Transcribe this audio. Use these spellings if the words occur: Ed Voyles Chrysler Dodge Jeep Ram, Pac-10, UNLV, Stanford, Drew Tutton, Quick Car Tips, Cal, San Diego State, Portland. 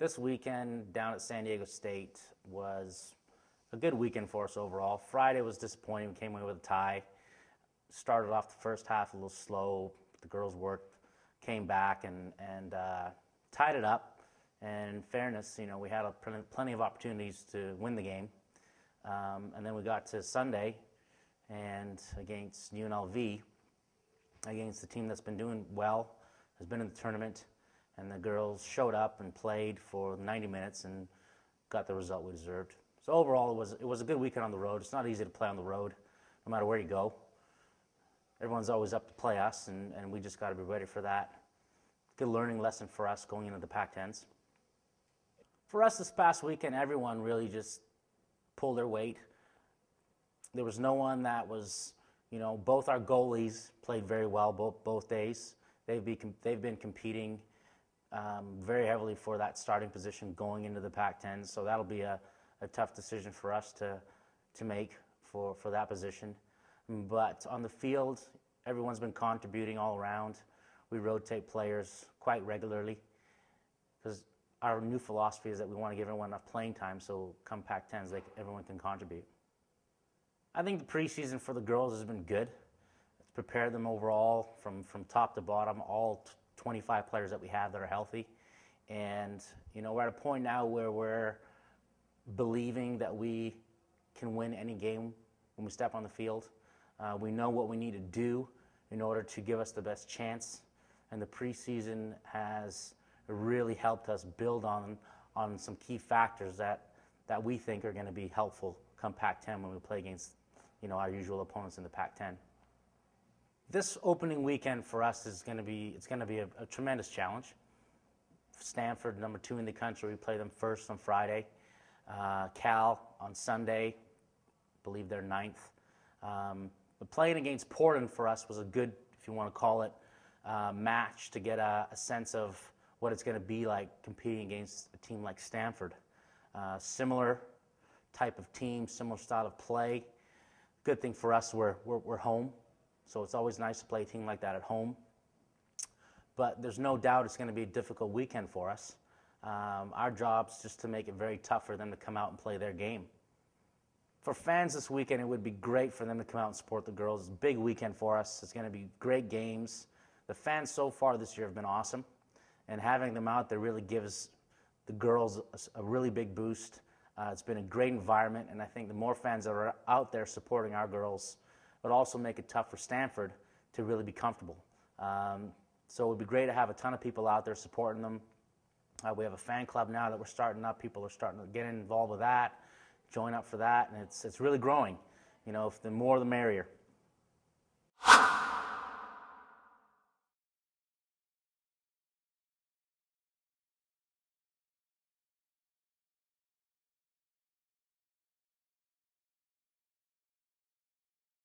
this weekend down at San Diego State was a good weekend for us overall. Friday was disappointing. We came away with a tie. Started off the first half a little slow. The girls worked, came back, and tied it up. And in fairness, you know, we had plenty of opportunities to win the game. And then we got to Sunday, and against UNLV, against the team that's been doing well, has been in the tournament, and the girls showed up and played for 90 minutes and got the result we deserved. So overall, it was a good weekend on the road. It's not easy to play on the road, no matter where you go. Everyone's always up to play us, and we just got to be ready for that. Good learning lesson for us going into the Pac-10s. For us this past weekend, everyone really just pulled their weight. There was no one that was, you know, both our goalies played very well both days. They've been competing very heavily for that starting position going into the Pac-10, so that'll be a tough decision for us to make for that position. But on the field, everyone's been contributing all around. We rotate players quite regularly because our new philosophy is that we want to give everyone enough playing time, so come Pac-10s, everyone can contribute. I think the preseason for the girls has been good. It's prepared them overall from top to bottom, all 25 players that we have that are healthy. And, you know, we're at a point now where we're believing that we can win any game when we step on the field. We know what we need to do in order to give us the best chance, and the preseason has really helped us build on some key factors that we think are going to be helpful come Pac-10 when we play against, you know, our usual opponents in the Pac-10. This opening weekend for us is going to be a tremendous challenge. Stanford, number 2 in the country, we play them first on Friday. Cal on Sunday, I believe they're 9th. But playing against Portland for us was a good, if you want to call it, match to get a sense of what it's going to be like competing against a team like Stanford. Similar type of team, similar style of play. Good thing for us, we're home, so it's always nice to play a team like that at home. But there's no doubt it's going to be a difficult weekend for us. Our job's just to make it very tough for them to come out and play their game. For fans this weekend, it would be great for them to come out and support the girls. It's a big weekend for us. It's going to be great games. The fans so far this year have been awesome, and having them out there really gives the girls a really big boost. It's been a great environment, and I think the more fans that are out there supporting our girls would also make it tough for Stanford to really be comfortable. So it would be great to have a ton of people out there supporting them. We have a fan club now that we're starting up. People are starting to get involved with that, join up for that, and it's really growing. You know, the more the merrier.